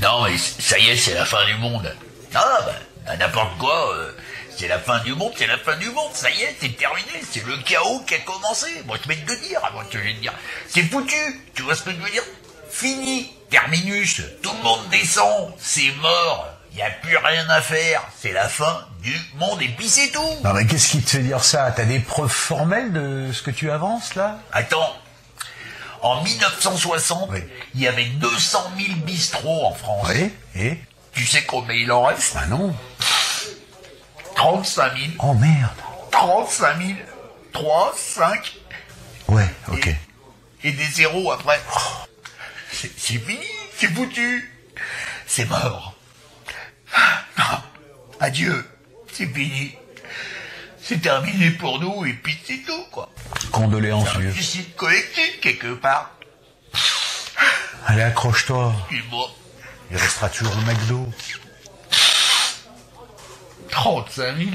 Non, mais ça y est, c'est la fin du monde. Ah, bah, n'importe quoi, c'est la fin du monde, ça y est, c'est terminé, c'est le chaos qui a commencé. Moi, je vais te le dire, c'est foutu, tu vois ce que je veux dire? Fini, terminus, tout le monde descend, c'est mort, il n'y a plus rien à faire, c'est la fin du monde et puis c'est tout. Non, mais qu'est-ce qui te fait dire ça? T'as des preuves formelles de ce que tu avances, là? Attends. En 1960, oui. Il y avait 200 000 bistrots en France. Oui. Et tu sais combien il en reste? Bah non. 35 000. Oh merde. 35 000. 3, 5. Ouais, ok. Et des zéros après. C'est fini, c'est foutu. C'est mort. Non. Adieu. C'est fini. C'est terminé pour nous et puis c'est tout, quoi. Condoléances, vieux. C'est un suicide collectif, quelque part. Allez, accroche-toi. Excuse-moi. Il restera toujours au McDo. 35 000.